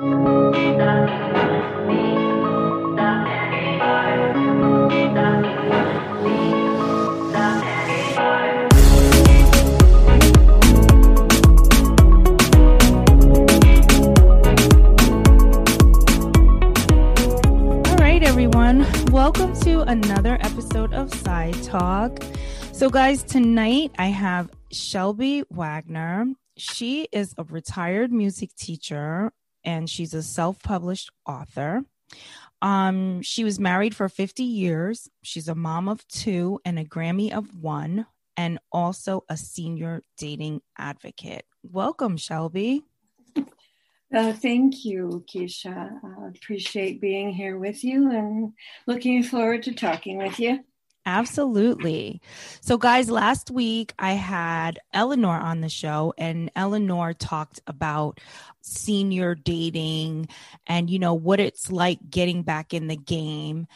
Welcome to another episode of Side Talk. So guys, tonight I have Shelby Wagner. She is a retired music teacher and she's a self-published author. She was married for 50 years. She's a mom of 2 and a Grammy of 1 and also a senior dating advocate. Welcome, Shelby. Thank you, Keisha. I appreciate being here with you and looking forward to talking with you. Absolutely. So guys, last week I had Eleanor on the show and Eleanor talked about senior dating and, you know, what it's like getting back in the game,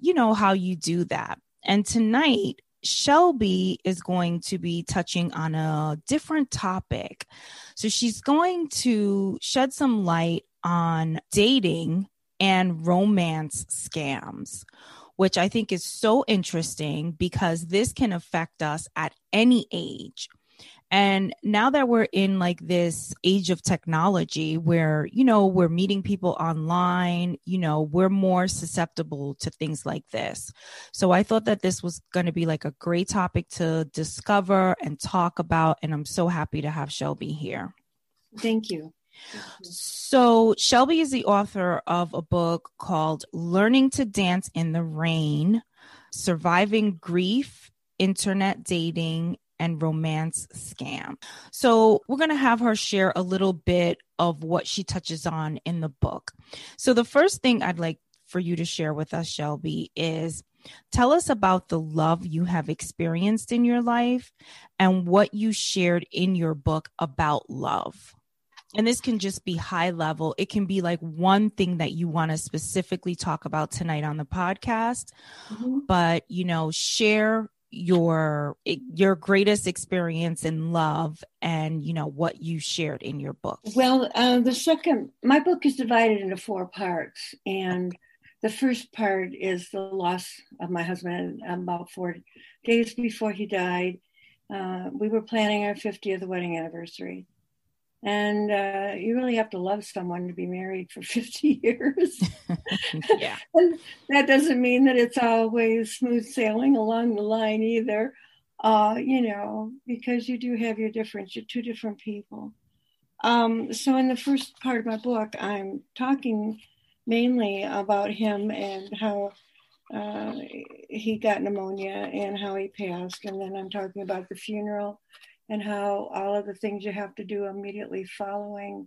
you know, how you do that. And tonight, Shelby is going to be touching on a different topic. So she's going to shed some light on dating and romance scams, which I think is so interesting because this can affect us at any age. And now that we're in like this age of technology where, you know, we're meeting people online, you know, we're more susceptible to things like this. So I thought that this was going to be like a great topic to discover and talk about. And I'm so happy to have Shelby here. Thank you. So Shelby is the author of a book called Learning to Dance in the Rain, Surviving Grief, Internet Dating and Romance Scam. So we're going to have her share a little bit of what she touches on in the book. So the first thing I'd like for you to share with us, Shelby, is tell us about the love you have experienced in your life and what you shared in your book about love. And this can just be high level. It can be like one thing that you want to specifically talk about tonight on the podcast, but, you know, share your greatest experience in love and, you know, what you shared in your book. Well, my book is divided into 4 parts. And the first part is the loss of my husband about 4 days before he died. We were planning our 50th wedding anniversary. And you really have to love someone to be married for 50 years. Yeah. And that doesn't mean that it's always smooth sailing along the line either, you know, because you do have your difference. You're 2 different people. So in the first part of my book, I'm talking mainly about him and how he got pneumonia and how he passed. And then I'm talking about the funeral and how all of the things you have to do immediately following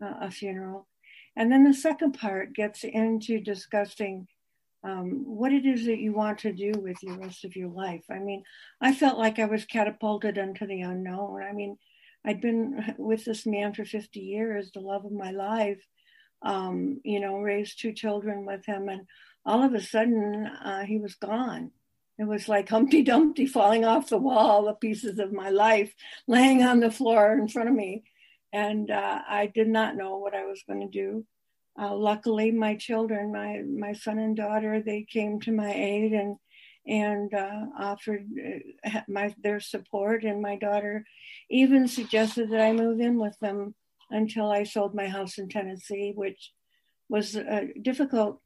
a funeral. And then the second part gets into discussing what it is that you want to do with the rest of your life. I mean, I felt like I was catapulted into the unknown. I mean, I'd been with this man for 50 years, the love of my life, you know, raised 2 children with him. And all of a sudden, he was gone. It was like Humpty Dumpty falling off the wall, the pieces of my life laying on the floor in front of me. And I did not know what I was going to do. Luckily, my children, my son and daughter, they came to my aid and offered their support. And my daughter even suggested that I move in with them until I sold my house in Tennessee, which was difficult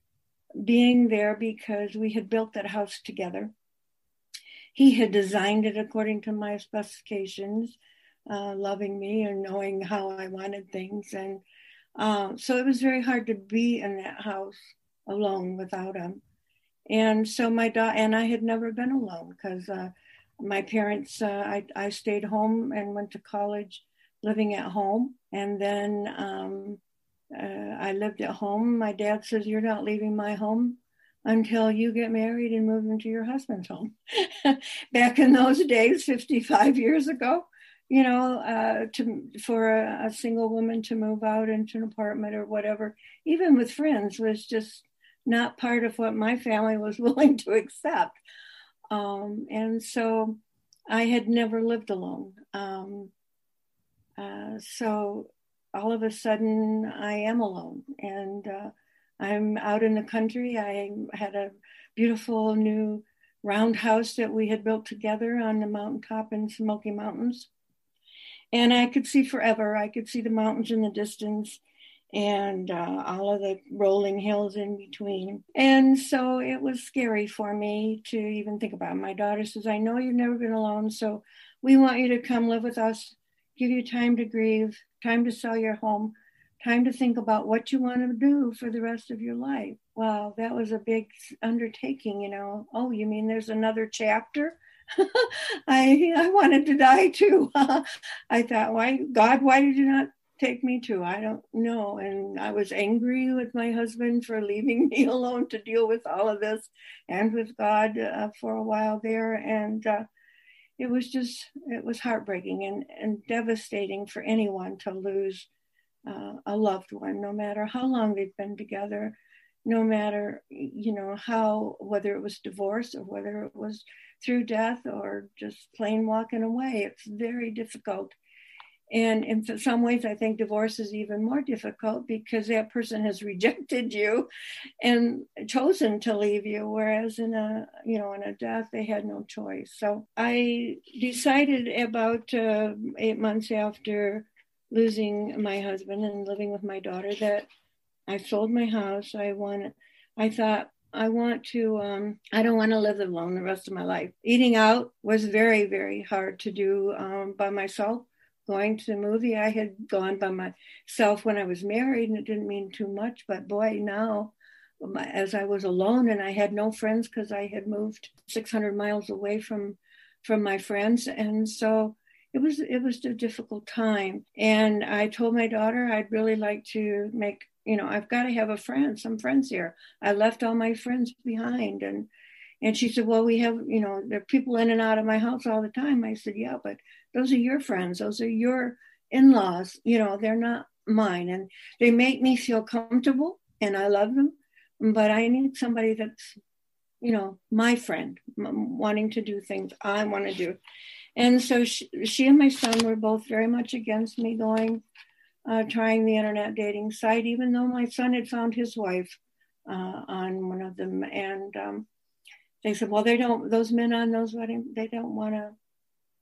being there because we had built that house together. He had designed it according to my specifications, loving me and knowing how I wanted things. And so it was very hard to be in that house alone without him. And so my daughter and I had never been alone because my parents, I stayed home and went to college living at home. And then I lived at home. My dad says, "You're not leaving my home until you get married and move into your husband's home." Back in those days, 55 years ago, you know, for a single woman to move out into an apartment or whatever, even with friends, was just not part of what my family was willing to accept. And so I had never lived alone. all of a sudden I am alone, and I'm out in the country. I had a beautiful new roundhouse that we had built together on the mountaintop in Smoky Mountains. And I could see forever. I could see the mountains in the distance and all of the rolling hills in between. And so it was scary for me to even think about it. My daughter says, I know you've never been alone, so we want you to come live with us, give you time to grieve, time to sell your home, time to think about what you want to do for the rest of your life. Wow, that was a big undertaking, you know. Oh, you mean there's another chapter? I wanted to die too. I thought, why, God, why did you not take me too? I don't know. And I was angry with my husband for leaving me alone to deal with all of this, and with God for a while there. And it was just, it was heartbreaking and devastating for anyone to lose a loved one, no matter how long they've been together, no matter, you know, how, whether it was divorce or whether it was through death or just plain walking away. It's very difficult. And in some ways, I think divorce is even more difficult because that person has rejected you and chosen to leave you, whereas in a, you know, in a death, they had no choice. So I decided about 8 months after losing my husband and living with my daughter that I sold my house. I don't want to live alone the rest of my life. Eating out was very, very hard to do by myself. Going to the movie, I had gone by myself when I was married, and it didn't mean too much. But boy, now, as I was alone and I had no friends because I had moved 600 miles away from my friends. And so it was a difficult time. And I told my daughter, I'd really like to make, you know, I've got to have some friends here. I left all my friends behind. And she said, well, we have, you know, there are people in and out of my house all the time. I said, yeah, but those are your friends. Those are your in-laws. You know, they're not mine. And they make me feel comfortable and I love them, but I need somebody that's, you know, my friend, wanting to do things I want to do. And so she and my son were both very much against me going, trying the internet dating site, even though my son had found his wife on one of them. And they said, well, those men on those weddings, they don't want a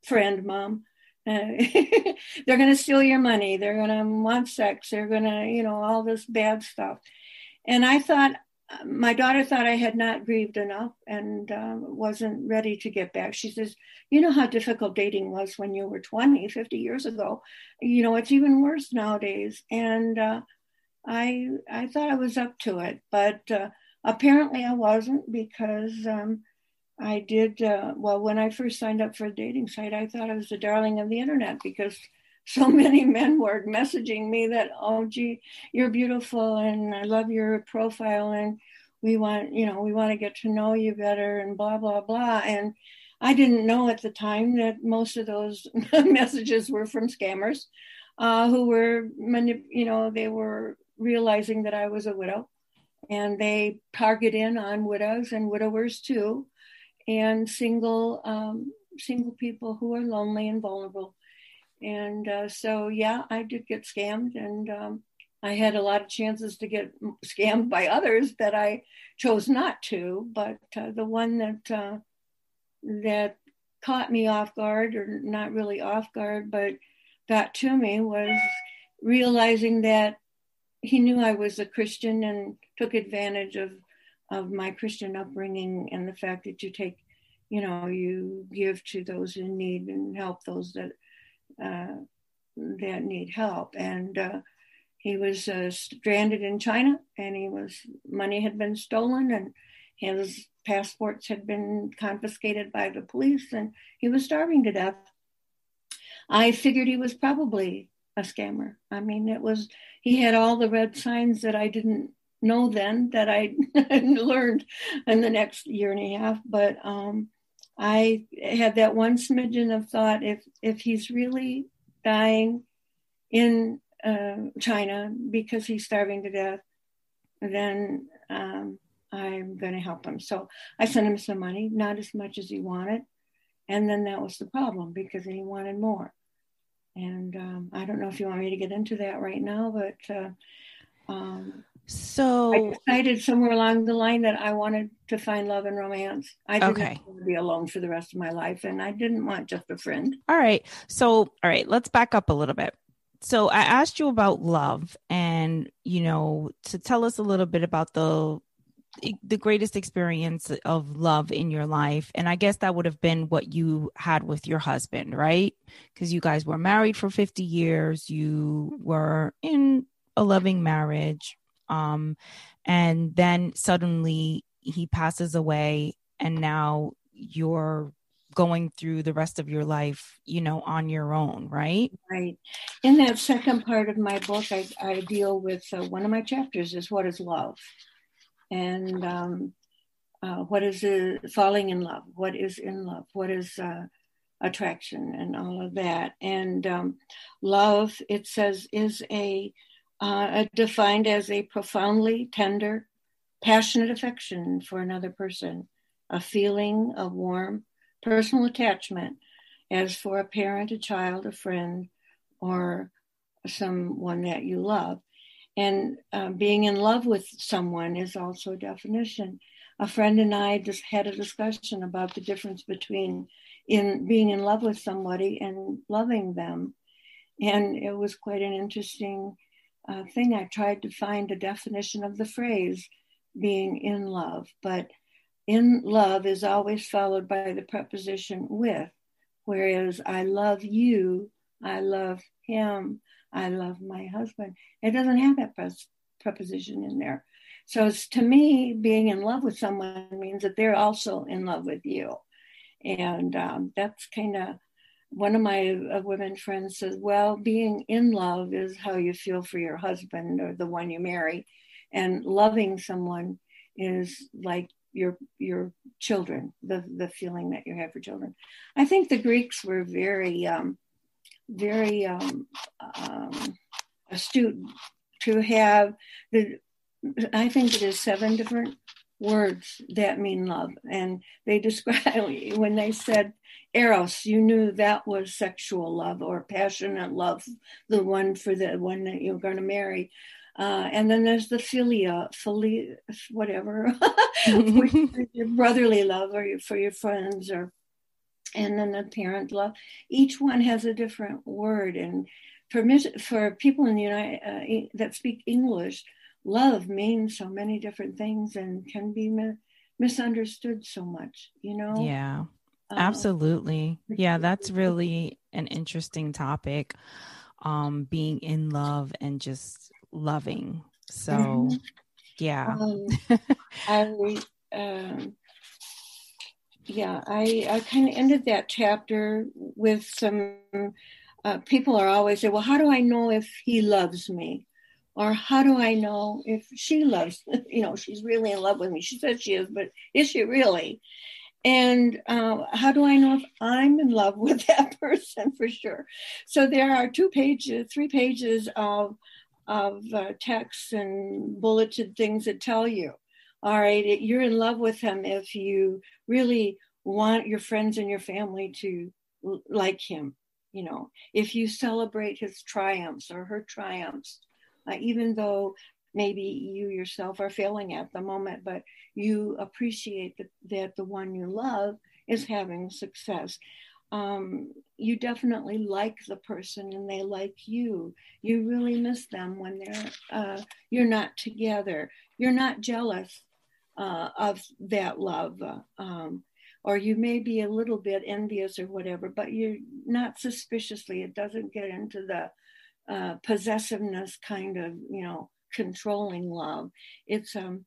friend, Mom. They're going to steal your money. They're going to want sex. They're going to, you know, all this bad stuff. And I thought, my daughter thought I had not grieved enough and wasn't ready to get back. She says, you know how difficult dating was when you were 50 years ago. You know, it's even worse nowadays. And I thought I was up to it, but apparently I wasn't, because I did, when I first signed up for a dating site, I thought I was the darling of the internet because so many men were messaging me that, oh, gee, you're beautiful and I love your profile and we want to get to know you better and blah, blah, blah. And I didn't know at the time that most of those messages were from scammers who were, you know, they were realizing that I was a widow and they target in on widows and widowers too, and single people who are lonely and vulnerable. And I did get scammed, and I had a lot of chances to get scammed by others that I chose not to. But the one that caught me off guard, or not really off guard, but got to me, was realizing that he knew I was a Christian and took advantage of my Christian upbringing and the fact that you take, you know, you give to those in need and help those that need help. And he was stranded in China, and money had been stolen, and his passports had been confiscated by the police, and he was starving to death. I figured he was probably a scammer. I mean, he had all the red signs that I didn't know then, that I learned in the next year and a half. But I had that one smidgen of thought, if he's really dying in China because he's starving to death, then I'm going to help him. So I sent him some money, not as much as he wanted. And then that was the problem, because he wanted more. And I don't know if you want me to get into that right now, but so I decided somewhere along the line that I wanted to find love and romance. I didn't want to be alone for the rest of my life, and I didn't want just a friend. All right. So, let's back up a little bit. So I asked you about love and, to tell us a little bit about the greatest experience of love in your life. And I guess that would have been what you had with your husband, right? Because you guys were married for 50 years. You were in a loving marriage. And then suddenly he passes away, and now you're going through the rest of your life, on your own, right? Right. In that second part of my book, I deal with one of my chapters is what is love? And what is falling in love? What is in love? What is attraction and all of that? And love, it says, is defined as a profoundly tender, passionate affection for another person, a feeling of warm, personal attachment, as for a parent, a child, a friend, or someone that you love. And being in love with someone is also a definition. A friend and I just had a discussion about the difference between being in love with somebody and loving them. And it was quite an interesting thing. I tried to find a definition of the phrase being in love, but in love is always followed by the preposition with, whereas I love you, I love him, I love my husband. It doesn't have that preposition in there. So it's, to me, being in love with someone means that they're also in love with you. And that's kind of, one of my women friends says, well, being in love is how you feel for your husband or the one you marry. And loving someone is like your children, the feeling that you have for children. I think the Greeks were very astute to have I think it is 7 different words that mean love. And they describe, when they said eros, you knew that was sexual love or passionate love, the one for the one that you're going to marry. And then there's the philia, whatever, your brotherly love or for your friends, or, and then the parent love. Each one has a different word. And for people in the United that speak English, love means so many different things and can be misunderstood so much, Yeah, absolutely. Yeah, that's really an interesting topic, being in love and just loving. So, yeah. I kind of ended that chapter with some people are always say, well, how do I know if he loves me? Or how do I know if she loves, she's really in love with me. She said she is, but is she really? And how do I know if I'm in love with that person for sure? So there are 3 pages of texts and bulleted things that tell you, all right, you're in love with him if you really want your friends and your family to like him. If you celebrate his triumphs or her triumphs, even though maybe you yourself are failing at the moment, but you appreciate that the one you love is having success. You definitely like the person and they like you. You really miss them when you're not together. You're not jealous of that love. Or you may be a little bit envious or whatever, but you're not suspiciously. It doesn't get into the possessiveness kind of, controlling love. It's in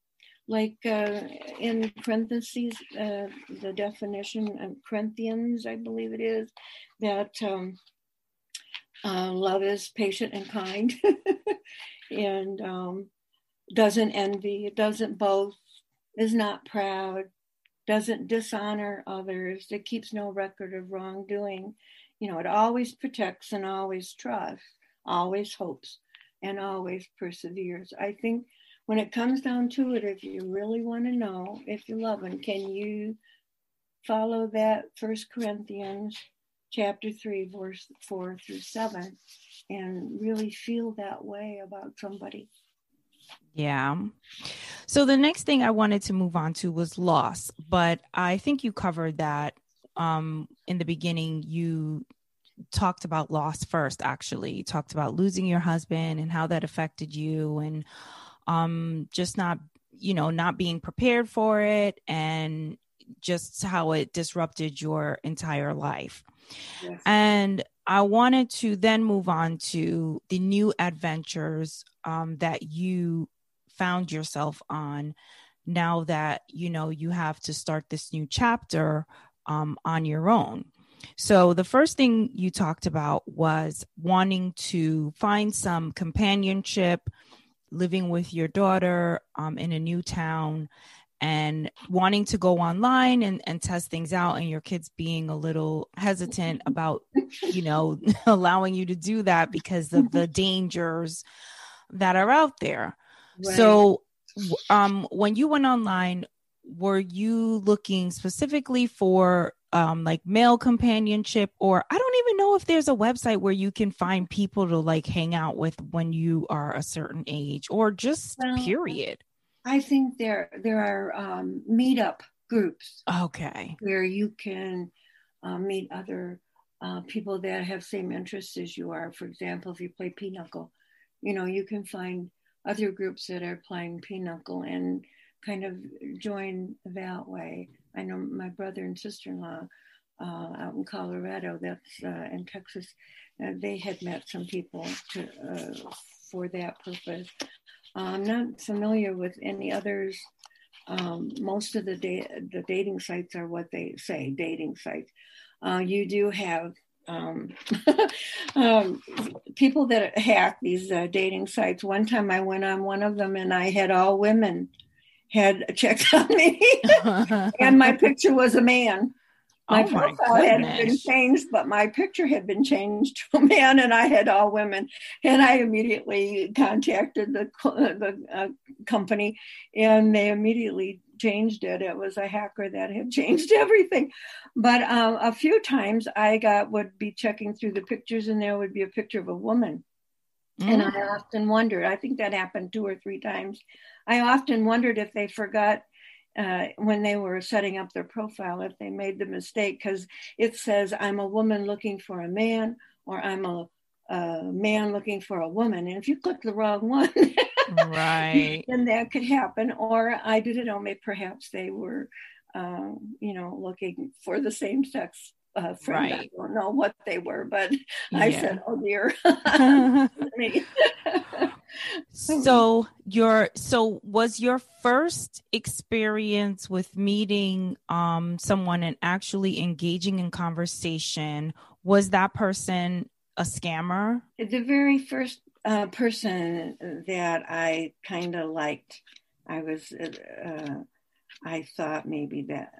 parentheses, the definition of Corinthians, I believe it is, that love is patient and kind and doesn't envy, doesn't boast, is not proud, doesn't dishonor others, it keeps no record of wrongdoing. It always protects and always trusts, always hopes, and always perseveres. I think when it comes down to it, if you really want to know if you love him, can you follow that 1 Corinthians chapter 3, verse 4 through 7, and really feel that way about somebody. Yeah. So the next thing I wanted to move on to was loss, but I think you covered that in the beginning. You talked about loss first, actually. You talked about losing your husband and how that affected you, and just not, you know, not being prepared for it, and just how it disrupted your entire life. Yes. And I wanted to then move on to the new adventures that you found yourself on now that, you know, you have to start this new chapter on your own. So the first thing you talked about was wanting to find some companionship, living with your daughter in a new town, and wanting to go online and test things out, and your kids being a little hesitant about, you know, allowing you to do that because of the dangers that are out there. Right. So when you went online, were you looking specifically for like male companionship, or I don't even know if there's a website where you can find people to like hang out with when you are a certain age, or just period? I think there are meetup groups. Okay. Where you can meet other people that have same interests as you are. For example, if you play pinochle, you know, you can find other groups that are playing pinochle and kind of join that way. I know my brother and sister-in-law out in Colorado, that's in Texas, they had met some people for that purpose. I'm not familiar with any others. Most of the dating sites are what they say, dating sites. You do have people that hack these dating sites. One time I went on one of them and I had all women had checked on me and my picture was a man. My profile hadn't been changed, but my picture had been changed to a man, and I had all women. And I immediately contacted the company, and they immediately changed it. It was a hacker that had changed everything. But a few times I would be checking through the pictures, and there would be a picture of a woman. Mm. And I often wondered, I think that happened 2 or 3 times. I often wondered if they forgot when they were setting up their profile, if they made the mistake, because it says, I'm a woman looking for a man, or I'm a man looking for a woman. And if you click the wrong one, right, then that could happen. Or I didn't know, maybe perhaps they were, you know, looking for the same sex friend. Right. I don't know what they were, but yeah. I said, oh dear. So was your first experience with meeting someone and actually engaging in conversation, was that person a scammer? The very first person that I kind of liked, I was I thought maybe that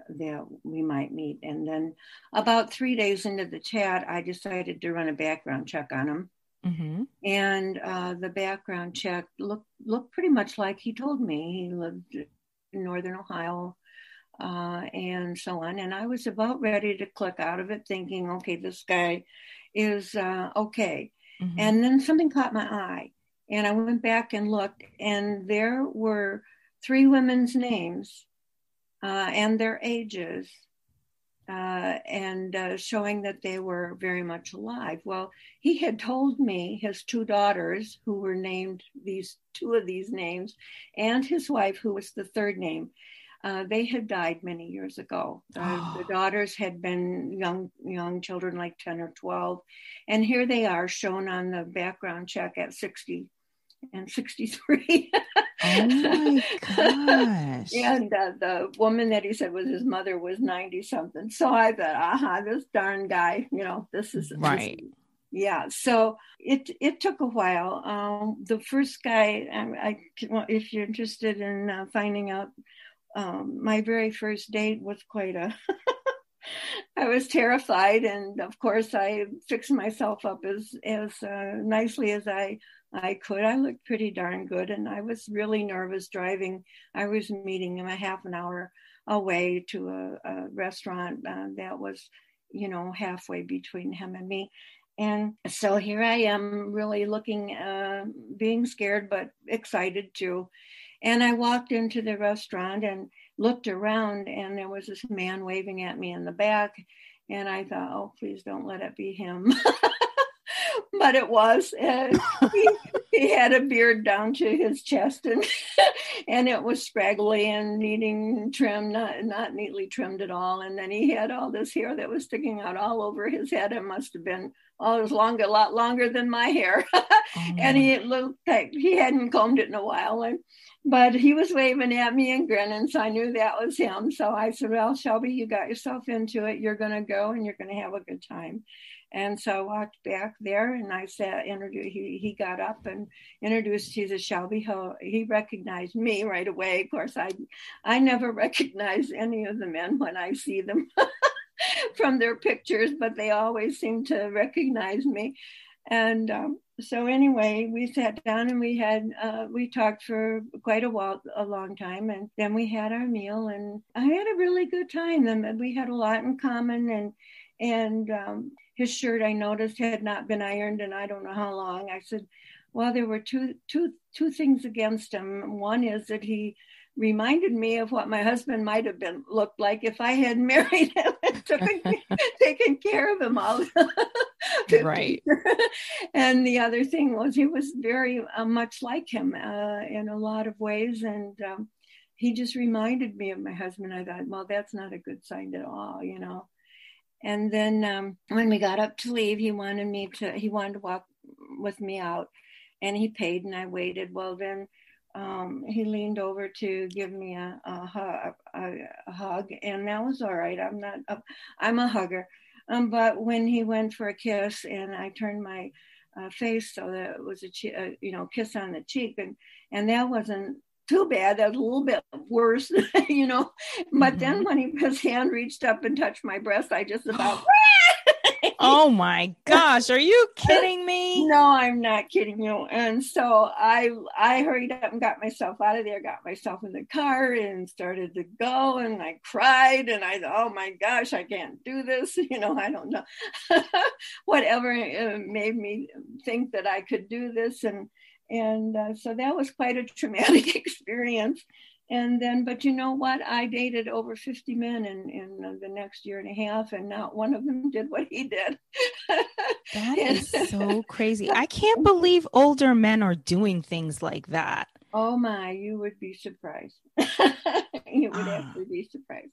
we might meet, and then about 3 days into the chat, I decided to run a background check on him. Mm-hmm. And the background check looked pretty much like he told me. He lived in Northern Ohio and so on. And I was about ready to click out of it thinking, okay, this guy is okay. Mm-hmm. And then something caught my eye, and I went back and looked, and there were 3 women's names and their ages. Showing that they were very much alive. Well, he had told me his 2 daughters, who were named these 2 of these names, and his wife, who was the 3rd name. They had died many years ago. The daughters had been young children, like 10 or 12. And here they are, shown on the background check at 60 and 63. Oh my gosh. And the woman that he said was his mother was 90 something. So I thought, this darn guy, you know, this is right. This, yeah. So it took a while. The first guy, if you're interested in finding out, my very first date was quite a, I was terrified. And of course I fixed myself up as nicely as I could. I looked pretty darn good, and I was really nervous driving. I was meeting him a half an hour away to a restaurant that was you know, halfway between him and me. And so here I am really looking, being scared, but excited too. And I walked into the restaurant and looked around, and there was this man waving at me in the back. And I thought, oh, please don't let it be him. But it was. He had a beard down to his chest, and and it was scraggly and needing trim, not neatly trimmed at all. And then he had all this hair that was sticking out all over his head. It must have been a lot longer than my hair. And he looked like he hadn't combed it in a while. But he was waving at me and grinning, so I knew that was him. So I said, well, Shelby, you got yourself into it. You're going to go and you're going to have a good time. And so I walked back there, and I said, he got up and introduced, he said, Shelby. He recognized me right away. Of course, I never recognize any of the men when I see them from their pictures, but they always seem to recognize me. And so anyway, we sat down and we talked for quite a long time. And then we had our meal, and I had a really good time. And we had a lot in common, and his shirt, I noticed, had not been ironed, and I don't know how long. I said, well, there were two things against him. One is that he reminded me of what my husband might have been looked like if I had married him and taken care of him all. Right. And the other thing was he was very much like him in a lot of ways. And he just reminded me of my husband. I thought, well, that's not a good sign at all, you know. And then when we got up to leave, he wanted to walk with me out, and he paid, and I waited. Well, then he leaned over to give me a hug, and that was all right. I'm a hugger. But when he went for a kiss, and I turned my face so that it was a kiss on the cheek, and that wasn't too bad. That was a little bit worse, you know. But then when his hand reached up and touched my breast, I just about. Oh my gosh! Are you kidding me? No, I'm not kidding you. And so I hurried up and got myself out of there. Got myself in the car and started to go. And I cried. And I thought, oh my gosh, I can't do this. You know, I don't know. Whatever made me think that I could do this. And so that was quite a traumatic experience. And then, but you know what? I dated over 50 men in the next year and a half, and not one of them did what he did. That is so crazy. I can't believe older men are doing things like that. Oh my, you would be surprised. You would actually be surprised.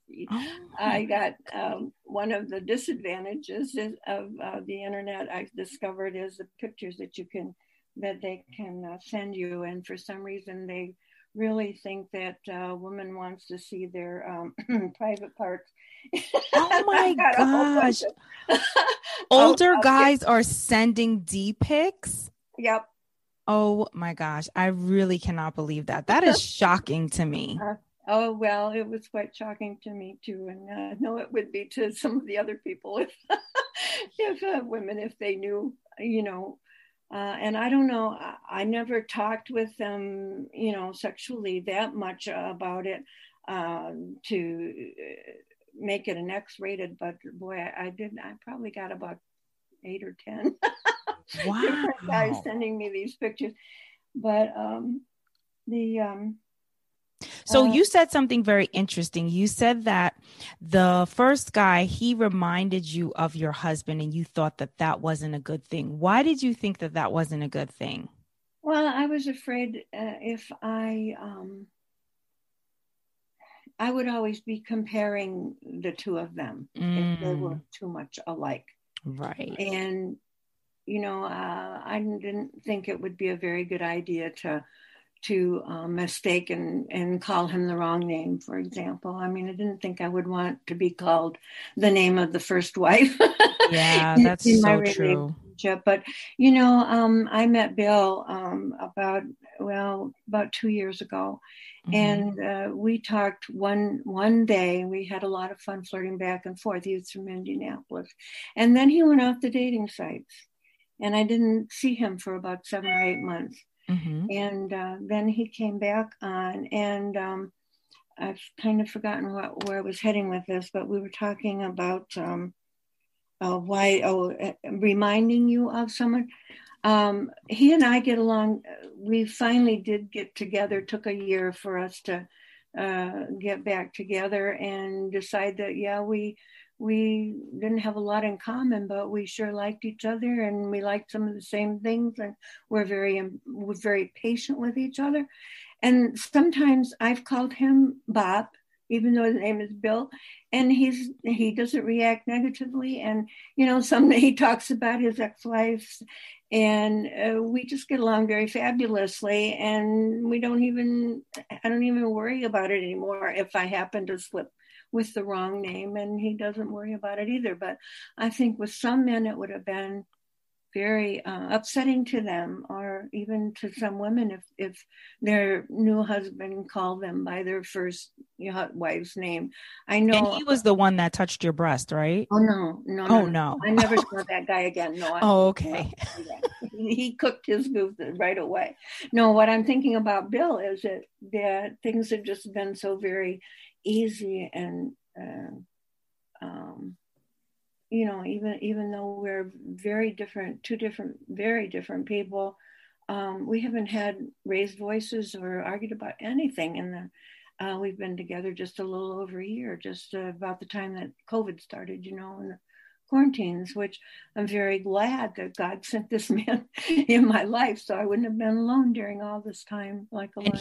I got one of the disadvantages of the internet I discovered is the pictures that they can send you. And for some reason, they really think that a woman wants to see their private parts. Oh my gosh. Older guys are sending D pics? Yep. Oh my gosh. I really cannot believe that. That is shocking to me. Oh, well, it was quite shocking to me too. And I know it would be to some of the other people if they knew, you know. And I don't know, I never talked with them, you know, sexually that much about it to make it an X-rated, but boy, I probably got about 8 or 10 wow. different guys sending me these pictures. But So you said something very interesting. You said that the first guy, he reminded you of your husband, and you thought that that wasn't a good thing. Why did you think that that wasn't a good thing? Well, I was afraid if I would always be comparing the two of them if they were too much alike. Right. And, you know, I didn't think it would be a very good idea to mistake and call him the wrong name, for example. I mean, I didn't think I would want to be called the name of the first wife. Yeah, that's so true. But, you know, I met Bill about 2 years ago. Mm-hmm. And we talked one day. We had a lot of fun flirting back and forth. He was from Indianapolis. And then he went off the dating sites. And I didn't see him for about 7 or 8 months. Mm-hmm. And then he came back on, and I've kind of forgotten where I was heading with this, but we were talking about reminding you of someone. He and I get along. We finally did get together. It took a year for us to get back together and decide that, yeah, we didn't have a lot in common, but we sure liked each other and we liked some of the same things, and we're very patient with each other. And sometimes I've called him Bob, even though his name is Bill, and he doesn't react negatively. And, you know, someday he talks about his ex-wife, and we just get along very fabulously, and I don't even worry about it anymore if I happen to slip with the wrong name, and he doesn't worry about it either. But I think with some men, it would have been very upsetting to them, or even to some women, if their new husband called them by their first wife's name. I know. And he was the one that touched your breast, right? Oh, no. I never saw that guy again. No. Okay. He cooked his goose right away. No, what I'm thinking about Bill is that things have just been so very easy, and you know, even though we're very different people, we haven't had raised voices or argued about anything. And we've been together just a little over a year, just about the time that COVID started, you know, and the quarantines, which I'm very glad that God sent this man in my life, so I wouldn't have been alone during all this time.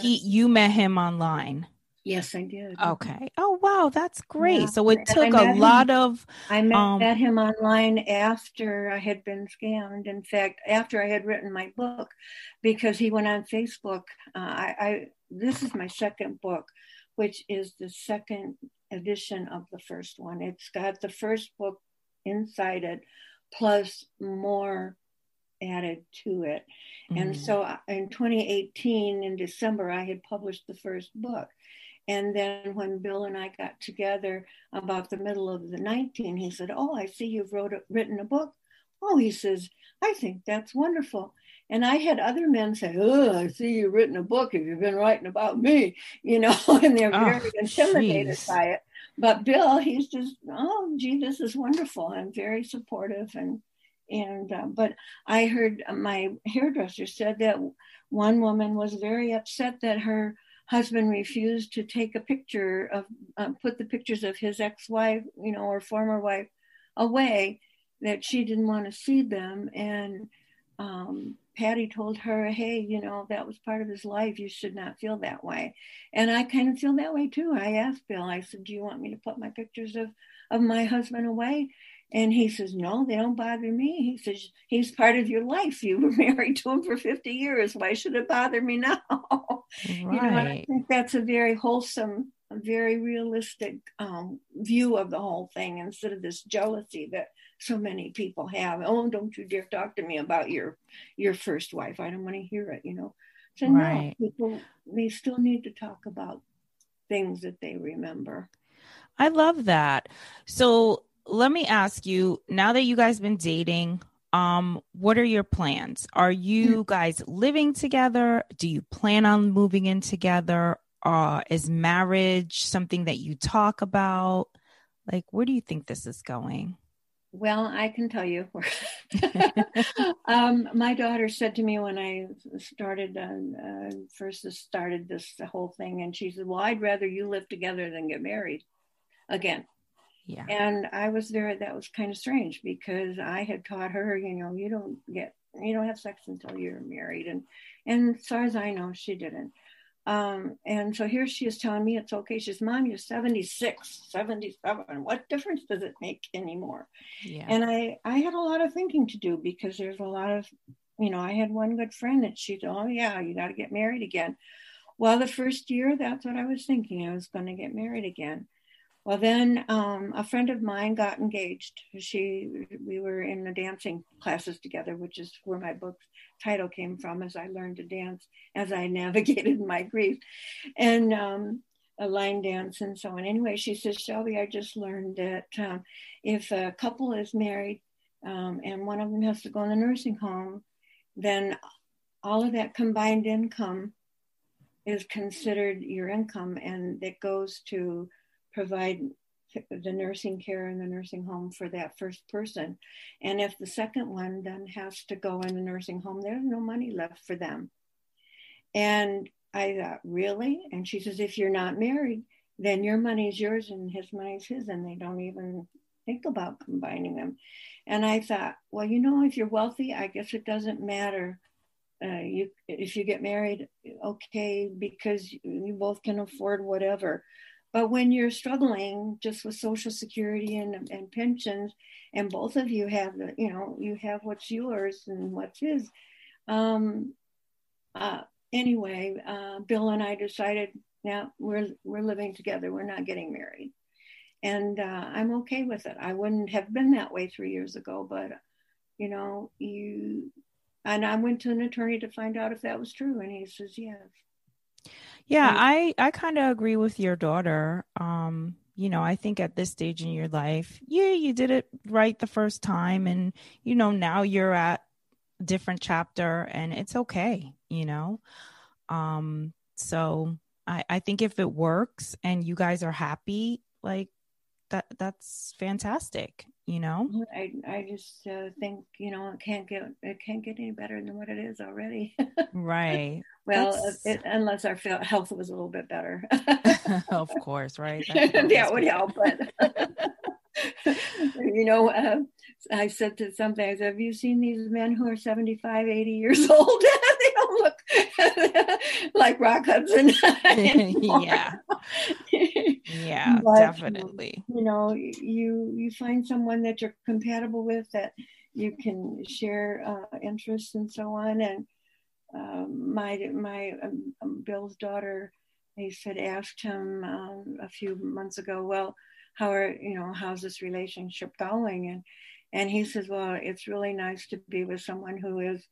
You met him online. Yes, I did. Okay. Oh, wow. That's great. Yeah. So it took a lot of... I met him online after I had been scammed. In fact, after I had written my book, because he went on Facebook. This is my second book, which is the second edition of the first one. It's got the first book inside it, plus more added to it. Mm-hmm. And so in 2018, in December, I had published the first book. And then when Bill and I got together about the middle of the 19, he said, "Oh, I see you've written a book." "Oh," he says, "I think that's wonderful." And I had other men say, "Oh, I see you've written a book. Have you been writing about me?" You know, and they're very intimidated by it. But Bill, he's just, "Oh, gee, this is wonderful," and very supportive. And but I heard my hairdresser said that one woman was very upset that her husband refused to take a picture of, put the pictures of his ex-wife, you know, or former wife away, that she didn't want to see them. And Patty told her, "Hey, you know, that was part of his life. You should not feel that way." And I kind of feel that way too. I asked Bill, I said, "Do you want me to put my pictures of my husband away?" And he says, "No, they don't bother me." He says, "He's part of your life. You were married to him for 50 years. Why should it bother me now?" Right. You know, I think that's a very wholesome, very realistic view of the whole thing, instead of this jealousy that so many people have. "Oh, don't you dare talk to me about your first wife. I don't want to hear it," you know. So right. No, people, they still need to talk about things that they remember. I love that. So let me ask you, now that you guys been dating, what are your plans? Are you guys living together? Do you plan on moving in together? Is marriage something that you talk about? Like, where do you think this is going? Well, I can tell you. My daughter said to me when I first started this whole thing, and she said, "Well, I'd rather you live together than get married again." Yeah. And I was there. That was kind of strange, because I had taught her, you know, you don't have sex until you're married. And as far as I know, she didn't. And so here she is telling me it's okay. She says, "Mom, you're 76, 77. What difference does it make anymore?" Yeah. And I had a lot of thinking to do, because there's a lot of, you know, I had one good friend that she said, "Oh yeah, you got to get married again." Well, the first year, that's what I was thinking. I was going to get married again. Well, then a friend of mine got engaged. We were in the dancing classes together, which is where my book's title came from, as I learned to dance, as I navigated my grief, and a line dance and so on. Anyway, she says, "Shelby, I just learned that if a couple is married and one of them has to go in the nursing home, then all of that combined income is considered your income, and that goes to provide the nursing care in the nursing home for that first person. And if the second one then has to go in the nursing home, there's no money left for them. And I thought, really? And she says, if you're not married, then your money's yours and his money's his, and they don't even think about combining them. And I thought, well, you know, if you're wealthy, I guess it doesn't matter. If you get married, okay, because you both can afford whatever. But when you're struggling just with Social Security and pensions, and both of you have, you know, you have what's yours and what's his. Anyway, Bill and I decided, now we're living together. We're not getting married. And I'm okay with it. I wouldn't have been that way 3 years ago, but, you know, and I went to an attorney to find out if that was true. And he says, yes. Yeah, and I kind of agree with your daughter. You know, I think at this stage in your life, you did it right the first time. And, you know, now you're at a different chapter and it's okay, you know. So I think if it works and you guys are happy, like, that's fantastic, you know. I just think, you know, it can't get any better than what it is already. Right. Well, unless our health was a little bit better. Of course, right. That would help. But you know, I said to something, I said, have you seen these men who are 75, 80 years old? They don't look like Rock Hudson. Yeah. Yeah, but, definitely. You know, you find someone that you're compatible with, that you can share interests and so on. And my Bill's daughter, they said, asked him a few months ago, well, how's this relationship going? And he says, well, it's really nice to be with someone who is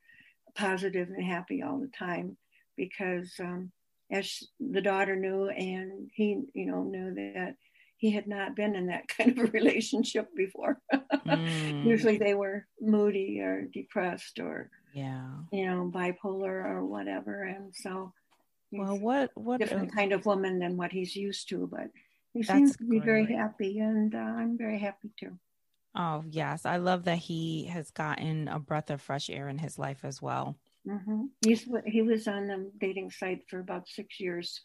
positive and happy all the time, because as the daughter knew, and he, you know, knew that he had not been in that kind of a relationship before. Usually they were moody or depressed or, yeah, you know, bipolar or whatever. And so, well, what different kind of woman than what he's used to, but he seems to be very happy, and I'm very happy too. Oh, yes. I love that he has gotten a breath of fresh air in his life as well. Mm-hmm. He was on the dating site for about 6 years.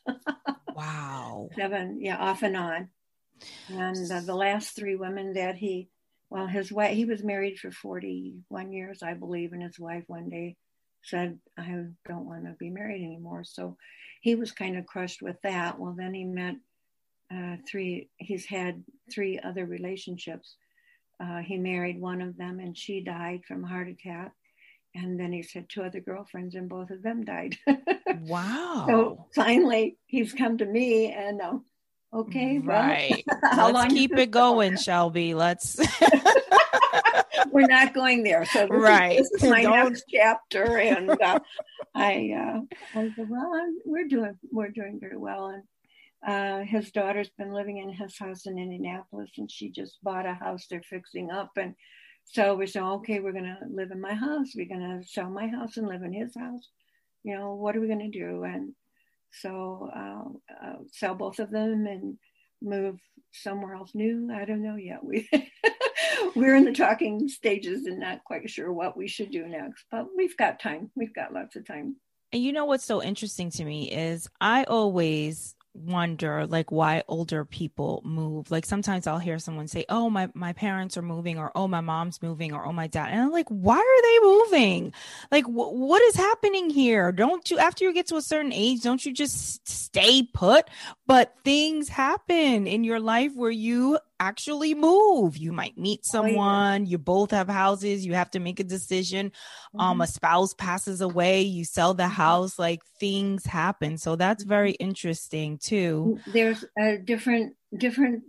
Wow. 7, yeah, off and on. And the last 3 women that his wife, he was married for 41 years, I believe, and his wife one day said, I don't want to be married anymore. So he was kind of crushed with that. Well, then he met he's had 3 other relationships. He married one of them and she died from a heart attack. And then he's had 2 other girlfriends and both of them died. Wow. So finally he's come to me and okay. Right. Well, let's keep it going, Shelby. Let's. We're not going there. So this is my next chapter. And I said, well, we're doing very well. And his daughter's been living in his house in Indianapolis, and she just bought a house they're fixing up. And so we said, okay, we're going to live in my house. We're going to sell my house and live in his house. You know, what are we going to do? And so sell both of them and move somewhere else new. I don't know yet. We're in the talking stages and not quite sure what we should do next, but we've got time. We've got lots of time. And you know, what's so interesting to me is I always wonder, like, why older people move. Like, sometimes I'll hear someone say, oh, my parents are moving, or oh, my mom's moving, or oh, my dad. And I'm like, why are they moving? Like, what is happening here? Don't you, after you get to a certain age, don't you just stay put? But things happen in your life where you actually move. You might meet someone, you both have houses, you have to make a decision. Mm-hmm. A spouse passes away, you sell the house, like things happen. So that's very interesting too. There's different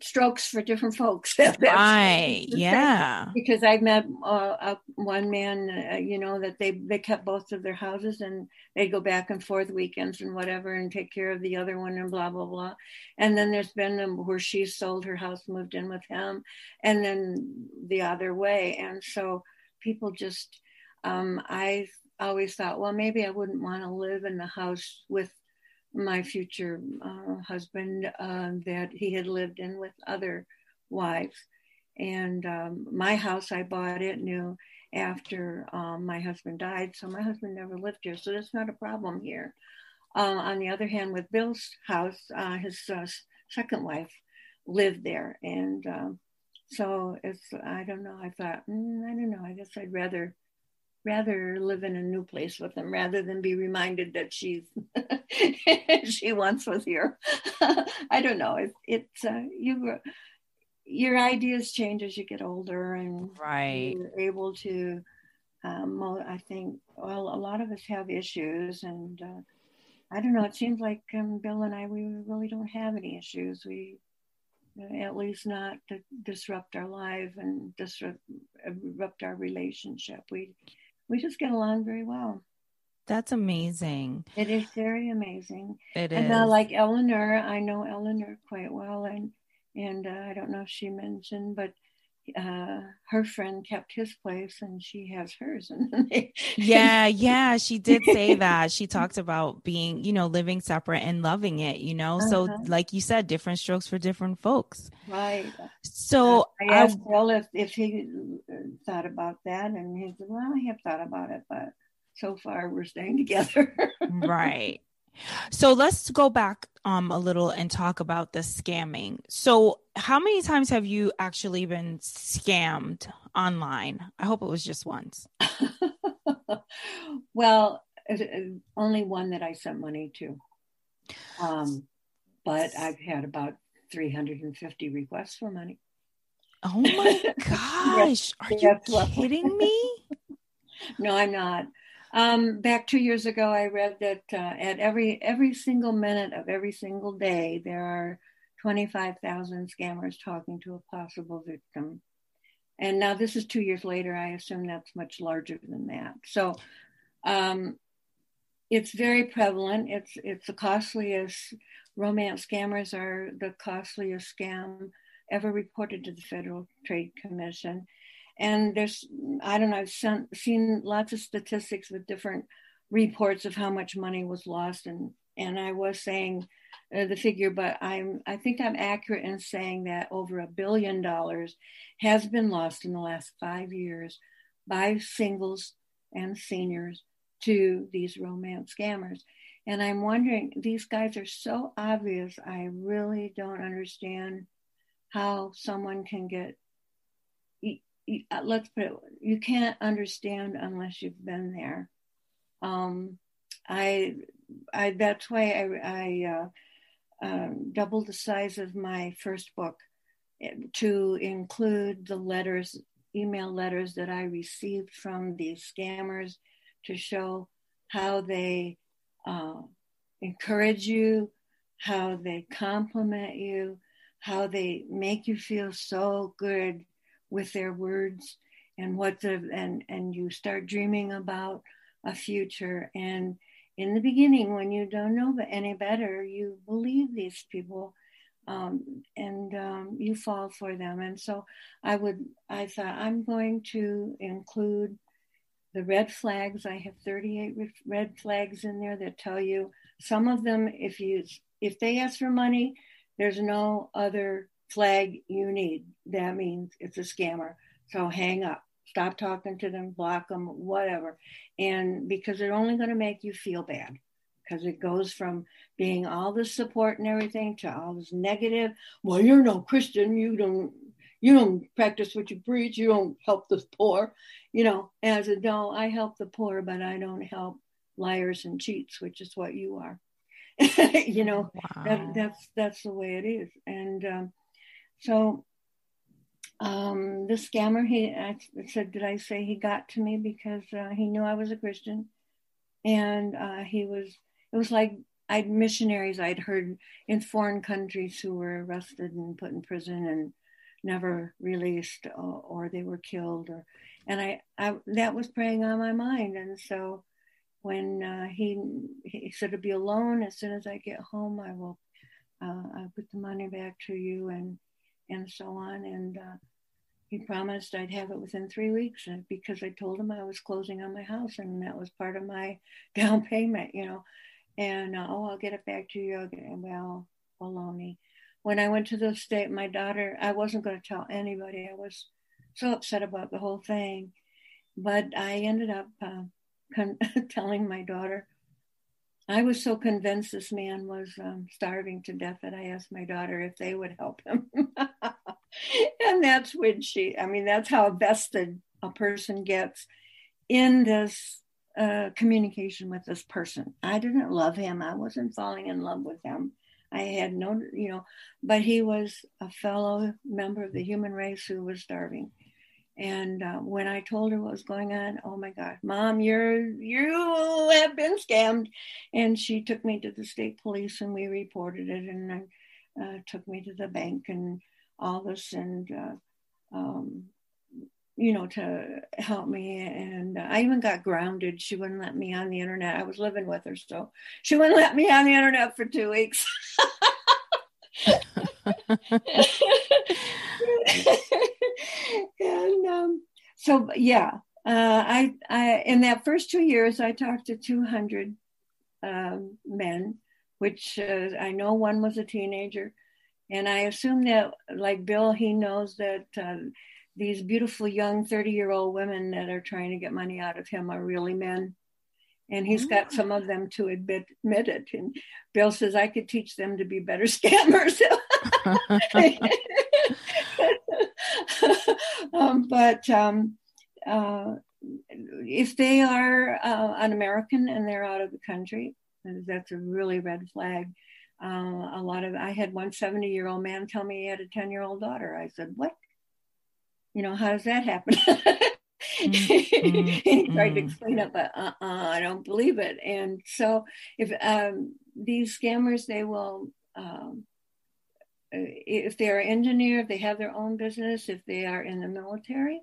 strokes for different folks. Right. Yeah. Because I met one man, you know, that they kept both of their houses and they'd go back and forth weekends and whatever and take care of the other one and blah, blah, blah. And then there's been where she sold her house, moved in with him, and then the other way. And so people just, I always thought, well, maybe I wouldn't want to live in the house with my future husband that he had lived in with other wives. And my house, I bought it new after my husband died. So my husband never lived here. So that's not a problem here. On the other hand, with Bill's house, his second wife lived there. And so it's, I don't know. I thought, I don't know. I guess I'd rather live in a new place with them rather than be reminded that she's she once was here. I don't know. Your ideas change as you get older, and right. You're able to. I think a lot of us have issues, and I don't know. It seems like Bill and I, we really don't have any issues. We, at least, not to disrupt our life and disrupt our relationship. We just get along very well. That's amazing. It is very amazing. And now, like Eleanor, I know Eleanor quite well, and I don't know if she mentioned, but her friend kept his place and she has hers. Yeah, she did say that. She talked about being, living separate and loving it, So like you said, different strokes for different folks. Right. So I asked Bill if he thought about that, and he said, well, I have thought about it, but so far we're staying together. Right. So let's go back a little and talk about the scamming. So how many times have you actually been scammed online? I hope it was just once. Well, only one that I sent money to. But I've had about 350 requests for money. Oh my gosh. Are you kidding me? No, I'm not. Back 2 years ago, I read that at every single minute of every single day, there are 25,000 scammers talking to a possible victim. And now this is 2 years later. I assume that's much larger than that. So it's very prevalent. It's the costliest. Romance scammers are the costliest scam ever reported to the Federal Trade Commission. And I've seen lots of statistics with different reports of how much money was lost. And I was saying the figure, but I think I'm accurate in saying that over $1 billion has been lost in the last 5 years by singles and seniors to these romance scammers. And I'm wondering, these guys are so obvious. I really don't understand how someone can get, let's put it, you can't understand unless you've been there. That's why I doubled the size of my first book to include the letters, email letters that I received from these scammers, to show how they encourage you, how they compliment you, how they make you feel so good with their words, and and you start dreaming about a future. And in the beginning, when you don't know any better, you believe these people, and you fall for them. And so I thought I'm going to include the red flags. I have 38 red flags in there that tell you, some of them, if they ask for money, there's no other flag you need. That means it's a scammer. So hang up, stop talking to them, block them, whatever. And because they're only going to make you feel bad, because it goes from being all this support and everything to all this negative. Well, you're no Christian. You don't practice what you preach. You don't help the poor. As a no, I help the poor, but I don't help liars and cheats, which is what you are. Wow. That's the way it is. And, so the scammer, I said, did I say he got to me because he knew I was a Christian? And it was like missionaries I'd heard in foreign countries who were arrested and put in prison and never released, or they were killed. That was preying on my mind. And so when he said to be alone, as soon as I get home, I will put the money back to you. And so on. And he promised I'd have it within 3 weeks, because I told him I was closing on my house, and that was part of my down payment. And I'll get it back to you. Well, baloney. when I went to the state, my daughter, I wasn't going to tell anybody. I was so upset about the whole thing. But I ended up telling my daughter. I was so convinced this man was starving to death that I asked my daughter if they would help him. And that's when that's how vested a person gets in this communication with this person. I didn't love him. I wasn't falling in love with him. I had no, but he was a fellow member of the human race who was starving. And when I told her what was going on, oh my God, Mom, you have been scammed. And she took me to the state police and we reported it, and then took me to the bank and all this, and to help me. And I even got grounded. She wouldn't let me on the internet. I was living with her, so she wouldn't let me on the internet for 2 weeks. And I in that first 2 years, I talked to 200 men, which I know one was a teenager. And I assume that, like Bill, he knows that these beautiful young 30-year-old women that are trying to get money out of him are really men. And he's got some of them to admit it. And Bill says, I could teach them to be better scammers. But if they are an American and they're out of the country, that's a really red flag. I had one 70-year-old man tell me he had a 10-year-old daughter. I said, what? How does that happen? He tried to explain it, but I don't believe it. And so if these scammers, they will, if they are engineer, if they have their own business, if they are in the military,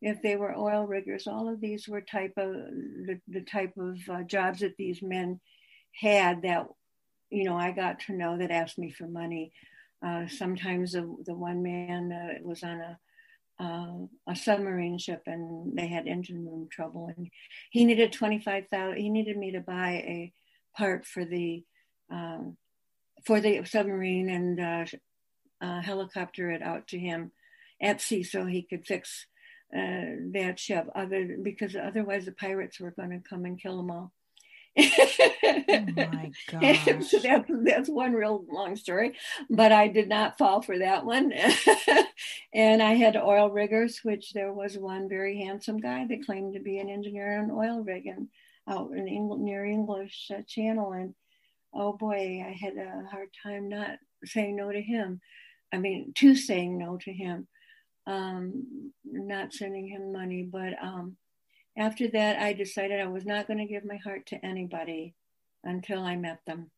if they were oil riggers, all of these were the type of jobs that these men had that, I got to know, that asked me for money. Sometimes the one man was on a submarine ship, and they had engine room trouble, and he needed $25,000. He needed me to buy a part for the submarine and helicopter it out to him at sea so he could fix that ship. Because otherwise the pirates were going to come and kill them all. Oh my gosh. So that's one real long story, but I did not fall for that one. And I had oil riggers, which there was one very handsome guy that claimed to be an engineer on oil rig out in England, near English Channel, and oh boy, I had a hard time not saying no to him. I mean, to saying no to him, not sending him money, but after that, I decided I was not going to give my heart to anybody until I met them.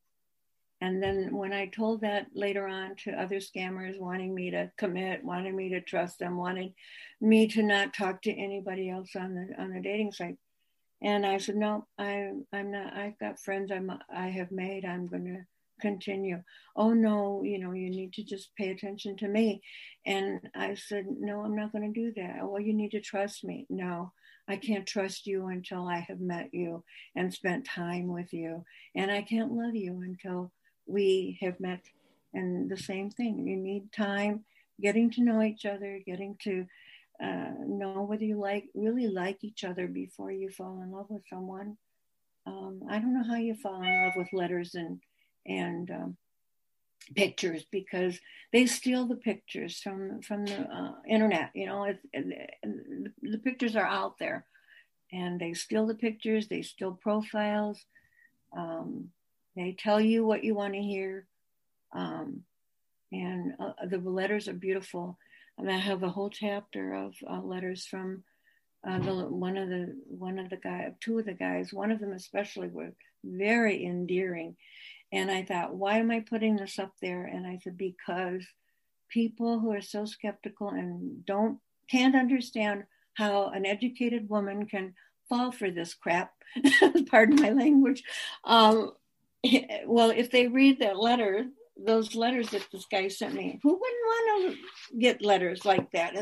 And then when I told that later on to other scammers, wanting me to commit, wanted me to trust them, wanted me to not talk to anybody else on the dating site. And I said, no, I'm not. I've got friends I have made. I'm going to continue. Oh no, you need to just pay attention to me. And I said, no, I'm not going to do that. Well, you need to trust me. No, I can't trust you until I have met you and spent time with you. And I can't love you until we have met. And the same thing, you need time, getting to know each other, getting to know whether you really like each other before you fall in love with someone. I don't know how you fall in love with letters and pictures, because they steal the pictures from the internet. The pictures are out there, and they steal the pictures, they steal profiles, they tell you what you want to hear, and the letters are beautiful. And I have a whole chapter of letters from two of the guys. One of them especially was very endearing. And I thought, why am I putting this up there? And I said, because people who are so skeptical and can't understand how an educated woman can fall for this crap, pardon my language. Well, if they read those letters that this guy sent me, who wouldn't want to get letters like that?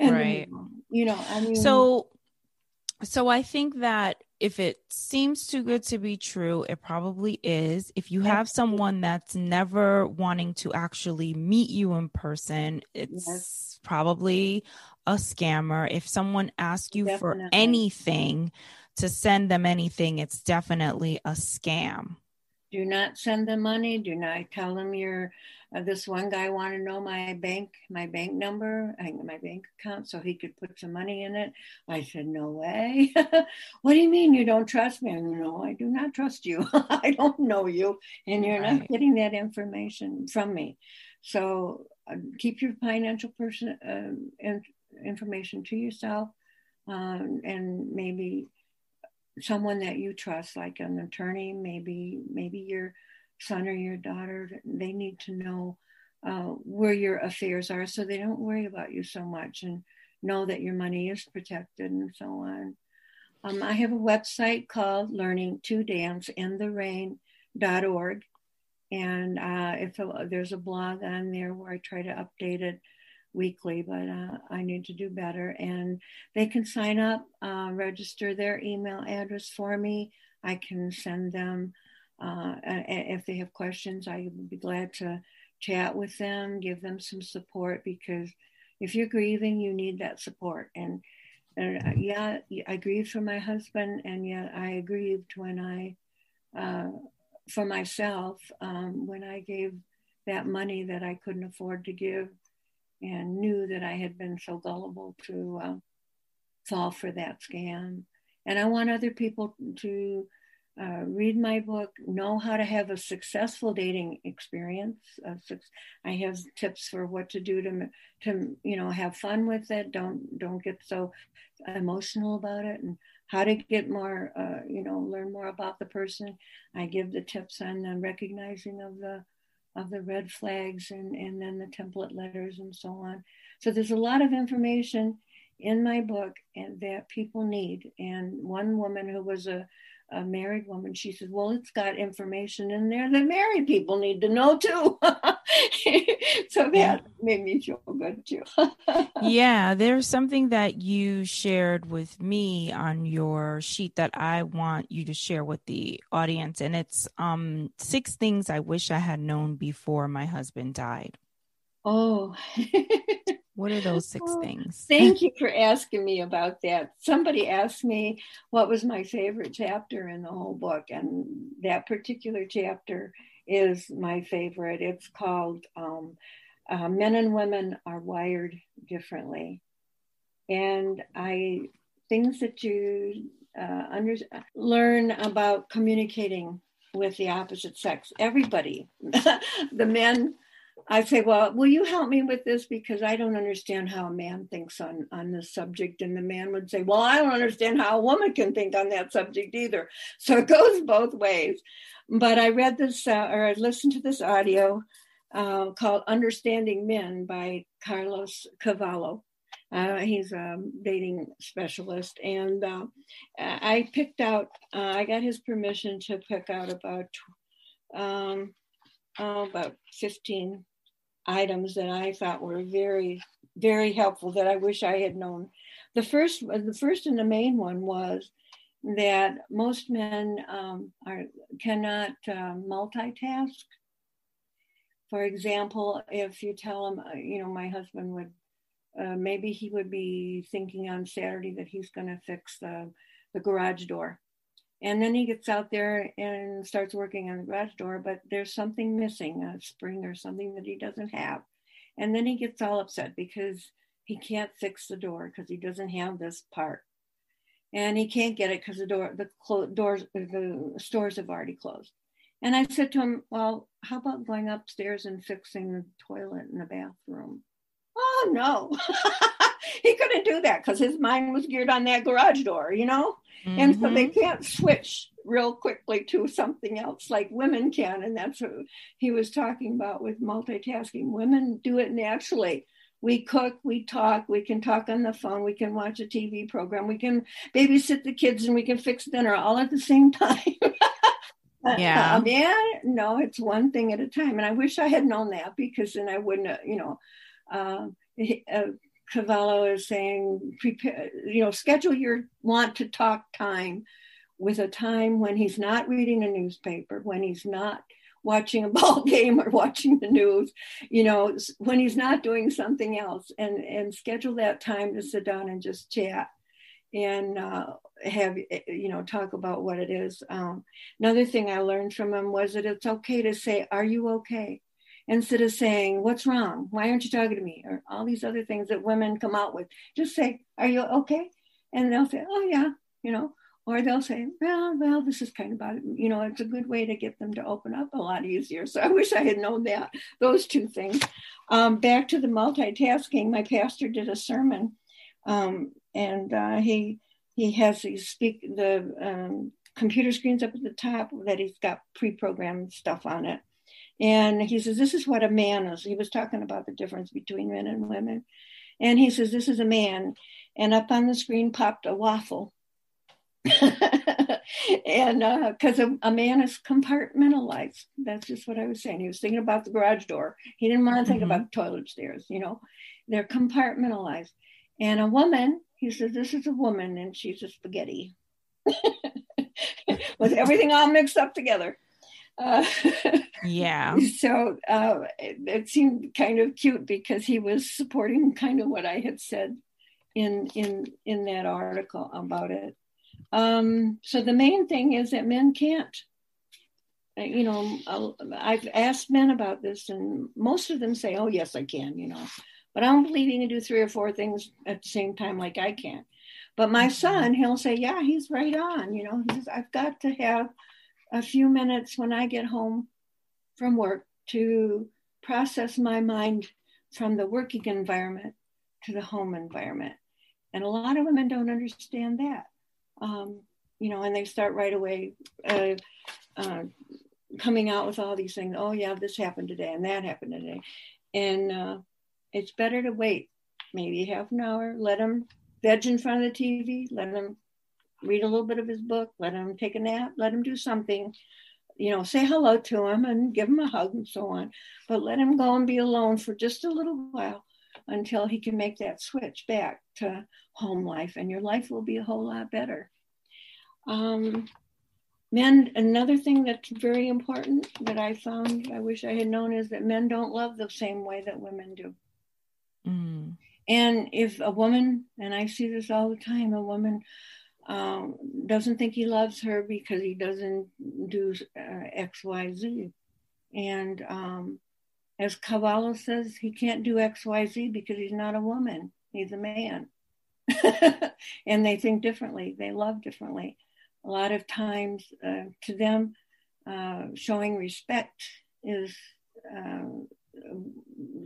Right. So I think that if it seems too good to be true, it probably is. If you have someone that's never wanting to actually meet you in person, it's probably a scammer. If someone asks you for anything, to send them anything, it's definitely a scam. Do not send them money. Do not tell them you're, this one guy wanted to know my bank number, my bank account, so he could put some money in it. I said, no way. What do you mean you don't trust me? No, I do not trust you. I don't know you, and you're not getting that information from me. So keep your financial person information to yourself, and maybe someone that you trust, like an attorney, maybe your son or your daughter. They need to know where your affairs are, so they don't worry about you so much and know that your money is protected and so on. I have a website called learningtodanceintherain.org, and there's a blog on there where I try to update it weekly, but I need to do better. And they can sign up, register their email address for me. I can send them, if they have questions, I would be glad to chat with them, give them some support, because if you're grieving, you need that support. And yeah, I grieved for my husband, and yet I grieved when for myself, when I gave that money that I couldn't afford to give, and knew that I had been so gullible to fall for that scam. And I want other people to read my book, know how to have a successful dating experience. I have tips for what to do to have fun with it. Don't get so emotional about it, and how to get more, learn more about the person. I give the tips on the recognizing of the red flags, and then the template letters and so on. So there's a lot of information in my book and that people need. And one woman who was a married woman, she said, well, it's got information in there that married people need to know too. So that made me feel good too. Yeah, there's something that you shared with me on your sheet that I want you to share with the audience. And it's 6 things I wish I had known before my husband died. Oh, what are those 6 things? Thank you for asking me about that. Somebody asked me what was my favorite chapter in the whole book, and that particular chapter is my favorite. It's called Men and Women Are Wired Differently. And things that you learn about communicating with the opposite sex. Everybody, the men, I say, well, will you help me with this? Because I don't understand how a man thinks on this subject. And the man would say, well, I don't understand how a woman can think on that subject either. So it goes both ways. But I read this, or I listened to this audio called Understanding Men by Carlos Cavallo. He's a dating specialist. And I picked out, I got his permission to pick out about 15 items that I thought were very, very helpful that I wish I had known. The first and the main one was that most men cannot multitask. For example, if you tell him, my husband would, maybe he would be thinking on Saturday that he's going to fix the garage door. And then he gets out there and starts working on the garage door, but there's something missing, a spring or something that he doesn't have. And then he gets all upset because he can't fix the door because he doesn't have this part. And he can't get it because the stores have already closed. And I said to him, well, how about going upstairs and fixing the toilet in the bathroom? Oh, no. He couldn't do that because his mind was geared on that garage door, Mm-hmm. And so they can't switch real quickly to something else like women can. And that's what he was talking about with multitasking. Women do it naturally. We cook, we talk, we can talk on the phone, we can watch a TV program, we can babysit the kids, and we can fix dinner all at the same time. Yeah. No, it's one thing at a time. And I wish I had known that, because then I wouldn't, Cavallo is saying, prepare, schedule your want to talk time with a time when he's not reading a newspaper, when he's not watching a ball game or watching the news, you know, when he's not doing something else, and schedule that time to sit down and just chat and have, you know, talk about what it is. Another thing I learned from him was that it's okay to say, "Are you okay?" Instead of saying, "What's wrong? Why aren't you talking to me?" Or all these other things that women come out with. Just say, "Are you okay?" And they'll say, "Oh yeah," you know, or they'll say, well, this is kind of about it. You know, it's a good way to get them to open up a lot easier. So I wish I had known that, those two things. Back to the multitasking, my pastor did a sermon and he has these computer screens up at the top that he's got pre-programmed stuff on it. And he says, this is what a man is. He was talking about the difference between men and women. And he says, this is a man. And up on the screen popped a waffle. And because a man is compartmentalized. That's just what I was saying. He was thinking about the garage door. He didn't want to think about the toilet stairs, you know. They're compartmentalized. And a woman, he says, this is a woman, and she's a spaghetti. With everything all mixed up together. Yeah. So it seemed kind of cute because he was supporting kind of what I had said in that article about it. So the main thing is that men can't. You know, I've asked men about this, and most of them say, "Oh yes, I can," you know, but I don't believe you can do three or four things at the same time like I can. But my son, he'll say, "Yeah, he's right on." You know, he says, "I've got to have a few minutes when I get home from work to process my mind from the working environment to the home environment." And a lot of women don't understand that, you know, and they start right away coming out with all these things. "Oh yeah, this happened today and that happened today." And it's better to wait maybe half an hour, let him veg in front of the TV, let him read a little bit of his book, let him take a nap, let him do something, you know, say hello to him and give him a hug and so on. But let him go and be alone for just a little while until he can make that switch back to home life, and your life will be a whole lot better. Men, another thing that's very important that I found, I wish I had known, is that men don't love the same way that women do. Mm. And if a woman, and I see this all the time, a woman doesn't think he loves her because he doesn't do X, Y, Z. And as Cavallo says, he can't do X, Y, Z because he's not a woman. He's a man. And they think differently. They love differently. A lot of times to them, showing respect is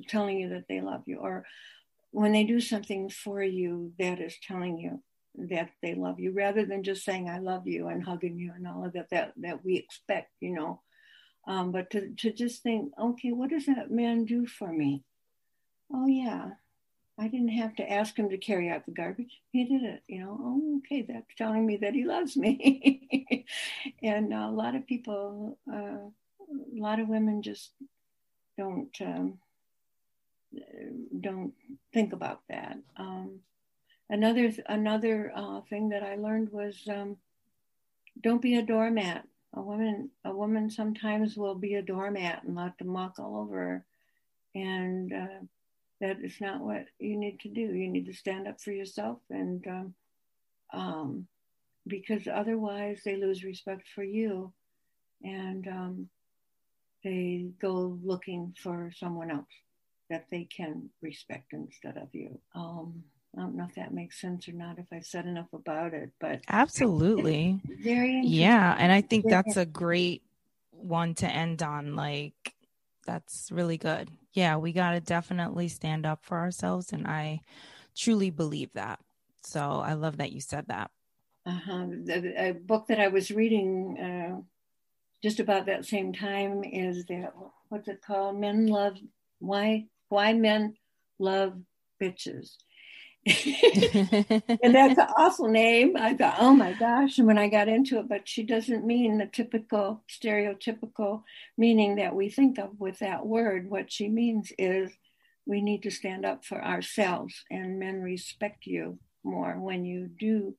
telling you that they love you. Or when they do something for you, that is telling you that they love you, rather than just saying I love you and hugging you and all of that we expect, you know. But to just think, okay, what does that man do for me? Oh yeah, I didn't have to ask him to carry out the garbage. He did it, you know. Oh, okay, that's telling me that he loves me. And a lot of people, a lot of women just don't think about that. Another thing that I learned was don't be a doormat. A woman sometimes will be a doormat and let them walk all over her, and that is not what you need to do. You need to stand up for yourself, and because otherwise they lose respect for you, and they go looking for someone else that they can respect instead of you. I don't know if that makes sense or not, if I said enough about it, but absolutely. Very, yeah. And I think that's a great one to end on. Like, that's really good. Yeah. We got to definitely stand up for ourselves. And I truly believe that. So I love that you said that. A book that I was reading just about that same time is that, what's it called? Why Men Love Bitches. And that's an awful name. I thought, oh my gosh. And when I got into it, but she doesn't mean the typical, stereotypical meaning that we think of with that word. What she means is we need to stand up for ourselves, and men respect you more when you do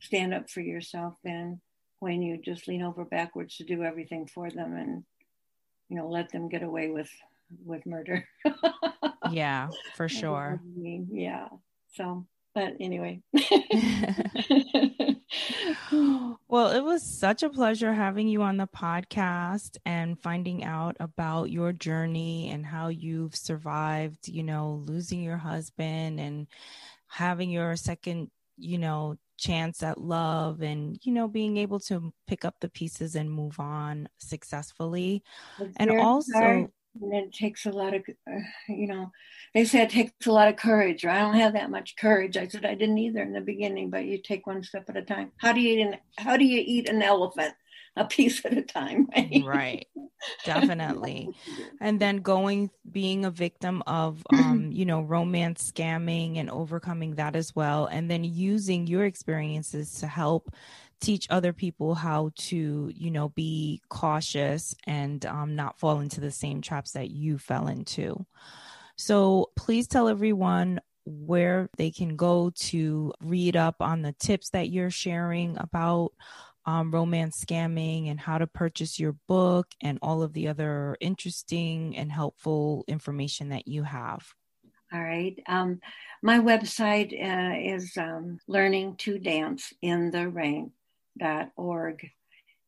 stand up for yourself than when you just lean over backwards to do everything for them and, you know, let them get away with murder. Yeah, for sure. I mean, yeah. So, but anyway. Well, it was such a pleasure having you on the podcast and finding out about your journey and how you've survived, you know, losing your husband and having your second, you know, chance at love and, you know, being able to pick up the pieces and move on successfully. And also, and it takes a lot of, you know, they say it takes a lot of courage. I don't have that much courage. I said I didn't either in the beginning, but you take one step at a time. How do you eat an elephant? A piece at a time, right? Right. Definitely. And then being a victim of, you know, romance scamming and overcoming that as well. And then using your experiences to help teach other people how to, you know, be cautious and not fall into the same traps that you fell into. So please tell everyone where they can go to read up on the tips that you're sharing about romance scamming and how to purchase your book and all of the other interesting and helpful information that you have. All right. My website is learningtodanceintherain.org.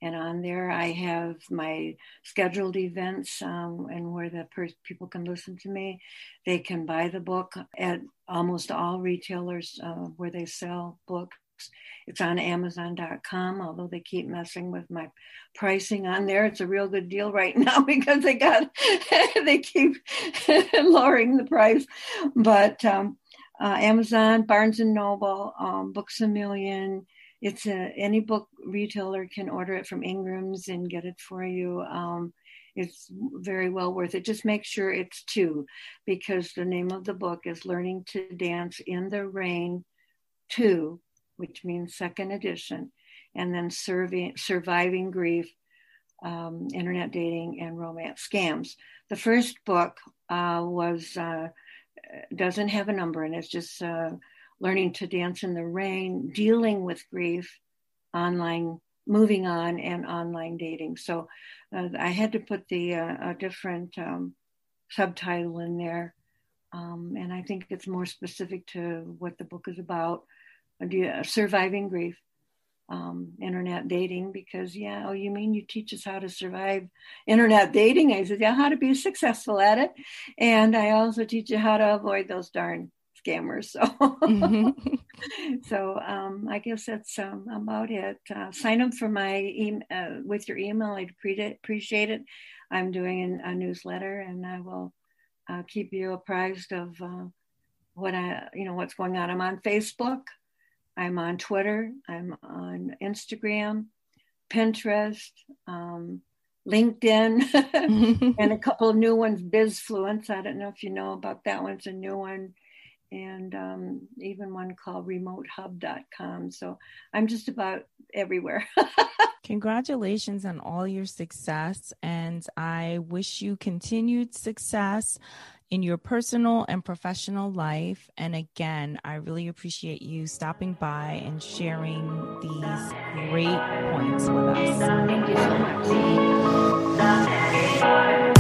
And on there, I have my scheduled events and where the people can listen to me. They can buy the book at almost all retailers where they sell books. It's on Amazon.com, although they keep messing with my pricing on there. It's a real good deal right now because they keep lowering the price. But Amazon, Barnes & Noble, Books A Million, any book retailer can order it from Ingram's and get it for you. It's very well worth it. Just make sure it's two, because the name of the book is Learning to Dance in the Rain 2, which means second edition, and then Surviving Grief, Internet Dating and Romance Scams. The first book doesn't have a number, and it's just Learning to Dance in the Rain, Dealing with Grief, Online, Moving On, and Online Dating. So I had to put a different subtitle in there, and I think it's more specific to what the book is about. Surviving grief, internet dating, because you mean you teach us how to survive internet dating? I said, how to be successful at it. And I also teach you how to avoid those darn scammers. So, I guess that's about it. Sign up for my with your email. I'd appreciate it. I'm doing a newsletter, and I will keep you apprised of what's going on. I'm on Facebook. I'm on Twitter, I'm on Instagram, Pinterest, LinkedIn, and a couple of new ones, Bizfluence. I don't know if you know about that one. It's a new one. And even one called remotehub.com. So I'm just about everywhere. Congratulations on all your success. And I wish you continued success in your personal and professional life. And again, I really appreciate you stopping by and sharing these great points with us. Thank you so much.